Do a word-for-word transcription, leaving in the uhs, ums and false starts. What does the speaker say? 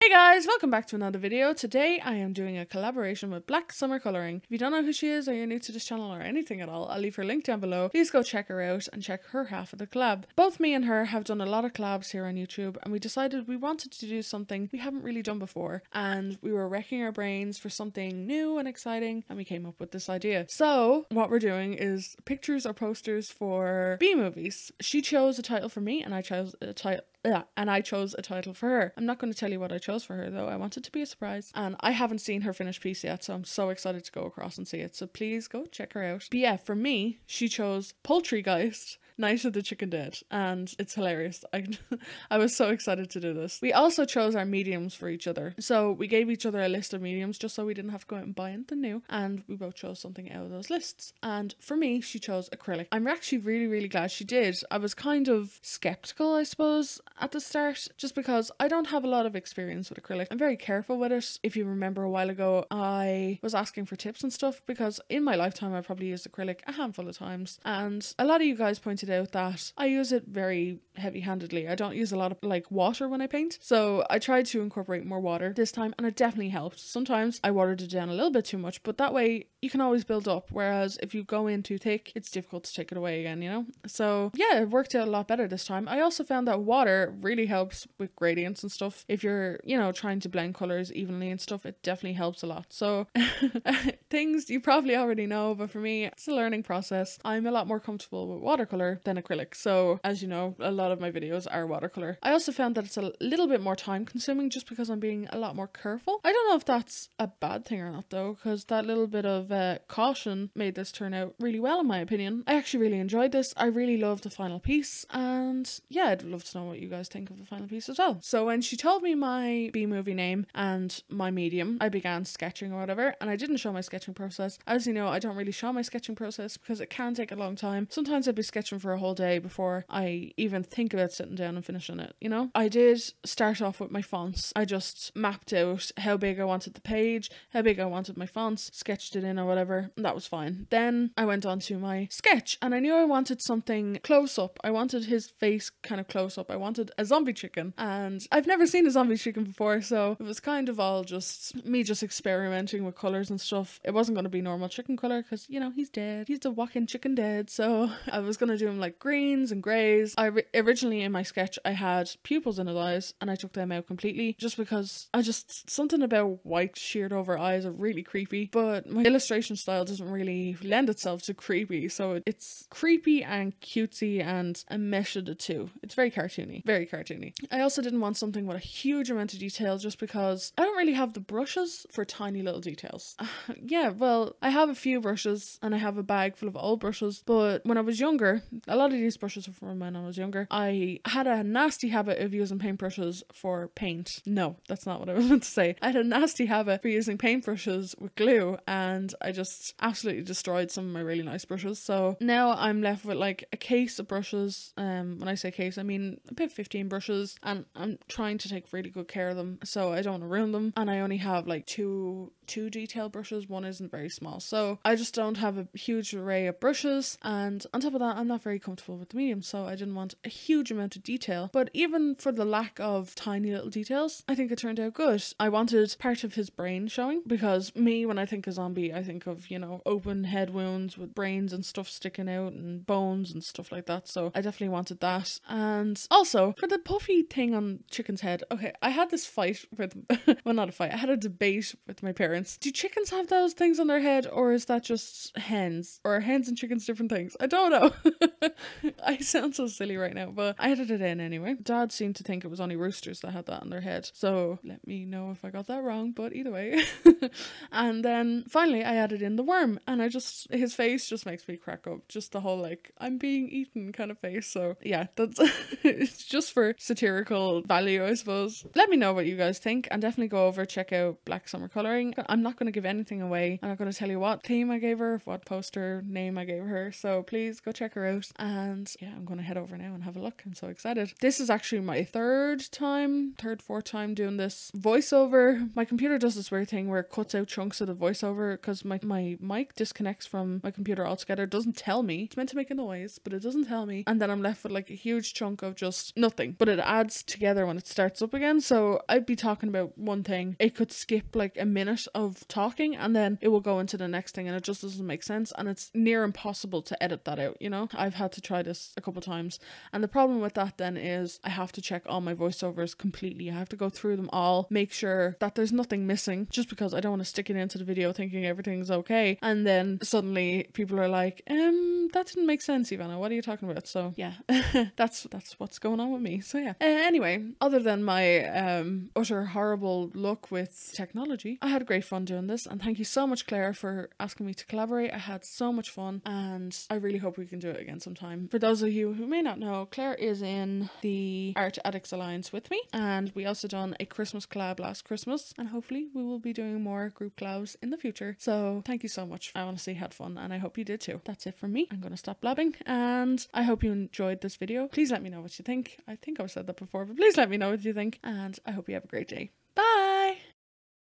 Hey guys, welcome back to another video. Today I am doing a collaboration with Black Summer Colouring. If you don't know who she is or you're new to this channel or anything at all, I'll leave her link down below. Please go check her out and check her half of the collab. Both me and her have done a lot of collabs here on YouTube, and we decided we wanted to do something we haven't really done before, and we were wrecking our brains for something new and exciting, and we came up with this idea. So what we're doing is pictures or posters for B-movies. She chose a title for me and I chose a title Yeah, and I chose a title for her. I'm not going to tell you what I chose for her though, I want it to be a surprise. And I haven't seen her finished piece yet, so I'm so excited to go across and see it, so please go check her out. But yeah, for me, she chose Poultrygeist Night of the Chicken Dead, and it's hilarious. I, I was so excited to do this. We also chose our mediums for each other. So we gave each other a list of mediums just so we didn't have to go out and buy anything new, and we both chose something out of those lists. And for me, she chose acrylic. I'm actually really, really glad she did. I was kind of skeptical, I suppose, at the start, just because I don't have a lot of experience with acrylic. I'm very careful with it. If you remember a while ago, I was asking for tips and stuff because in my lifetime, I probably used acrylic a handful of times. And a lot of you guys pointed out that I use it very heavy-handedly. I don't use a lot of like water when I paint, so I tried to incorporate more water this time and it definitely helped. Sometimes I watered it down a little bit too much, but that way you can always build up, whereas if you go in too thick it's difficult to take it away again, you know. So yeah, it worked out a lot better this time. I also found that water really helps with gradients and stuff. If you're, you know, trying to blend colors evenly and stuff, it definitely helps a lot. So things you probably already know, but for me it's a learning process. I'm a lot more comfortable with watercolor than acrylic, so as you know, a lot of my videos are watercolor. I also found that it's a little bit more time consuming just because I'm being a lot more careful. I don't know if that's a bad thing or not though, because that little bit of uh, caution made this turn out really well in my opinion. I actually really enjoyed this. I really loved the final piece, and yeah, I'd love to know what you guys think of the final piece as well. So when she told me my B-movie name and my medium, I began sketching or whatever, and I didn't show my sketching process. As you know, I don't really show my sketching process because it can take a long time. Sometimes I'd be sketching for a whole day before I even think about sitting down and finishing it, you know. I did start off with my fonts. I just mapped out how big I wanted the page, how big I wanted my fonts, sketched it in or whatever, and that was fine. Then I went on to my sketch, and I knew I wanted something close up. I wanted his face kind of close up. I wanted a zombie chicken, and I've never seen a zombie chicken before, so it was kind of all just me just experimenting with colours and stuff. It wasn't going to be normal chicken colour because, you know, he's dead. He's the walking chicken dead, so I was going to do him like greens and greys. I originally in my sketch I had pupils in his eyes, and I took them out completely just because I just something about white sheared over eyes are really creepy, but my illustration style doesn't really lend itself to creepy, so it's creepy and cutesy and a mesh of the two. It's very cartoony, very cartoony. I also didn't want something with a huge amount of detail just because I don't really have the brushes for tiny little details. Uh, yeah, well, I have a few brushes and I have a bag full of old brushes, but when I was younger, a lot of these brushes are from when I was younger. I had a nasty habit of using paintbrushes for paint. No, that's not what I was meant to say. I had a nasty habit for using paintbrushes with glue, and I just absolutely destroyed some of my really nice brushes. So now I'm left with like a case of brushes. Um, when I say case, I mean about fifteen brushes, and I'm trying to take really good care of them, so I don't want to ruin them. And I only have like two two detail brushes. One isn't very small, so I just don't have a huge array of brushes. And on top of that, I'm not very comfortable with the medium, so I didn't want a huge amount of detail. But even for the lack of tiny little details, I think it turned out good. I wanted part of his brain showing, because me, when I think of zombie, I think of, you know, open head wounds with brains and stuff sticking out and bones and stuff like that, so I definitely wanted that. And also for the puffy thing on chicken's head, okay, I had this fight with well, not a fight, I had a debate with my parents. Do chickens have those things on their head, or is that just hens? Or are hens and chickens different things? I don't know. I sound so silly right now, but I added it in anyway. Dad seemed to think it was only roosters that had that on their head, so let me know if I got that wrong, but either way. And then finally I added in the worm, and I just, his face just makes me crack up. Just the whole like, I'm being eaten kind of face. So yeah, that's it's just for satirical value, I suppose. Let me know what you guys think, and definitely go over, check out Black Summer Colouring. I'm not going to give anything away. I'm not going to tell you what theme I gave her, what poster name I gave her, so please go check her out. And yeah, I'm going to head over now and have a look. I'm so excited. This is actually my third time, third, fourth time doing this voiceover. My computer does this weird thing where it cuts out chunks of the voiceover because my, my mic disconnects from my computer altogether. It doesn't tell me. It's meant to make a noise, but it doesn't tell me. And then I'm left with like a huge chunk of just nothing, but it adds together when it starts up again. So I'd be talking about one thing, it could skip like a minute of talking and then it will go into the next thing and it just doesn't make sense, and it's near impossible to edit that out, you know? I've had to try this a couple times, and the problem with that then is I have to check all my voiceovers completely. I have to go through them all, make sure that there's nothing missing, just because I don't want to stick it into the video thinking everything's okay and then suddenly people are like, um that didn't make sense, Ivana, what are you talking about? So yeah, that's that's what's going on with me. So yeah, uh, anyway, other than my um utter horrible luck with technology, I had great fun doing this, and thank you so much, Claire, for asking me to collaborate. I had so much fun and I really hope we can do it again sometime. For those of you who may not know, Claire is in the Art Addicts Alliance with me, and we also done a Christmas collab last Christmas, and hopefully we will be doing more group collabs in the future. So thank you so much. I honestly had fun and I hope you did too. That's it from me. I'm gonna stop blabbing and I hope you enjoyed this video. Please let me know what you think. I think I've said that before, but please let me know what you think, and I hope you have a great day. Bye!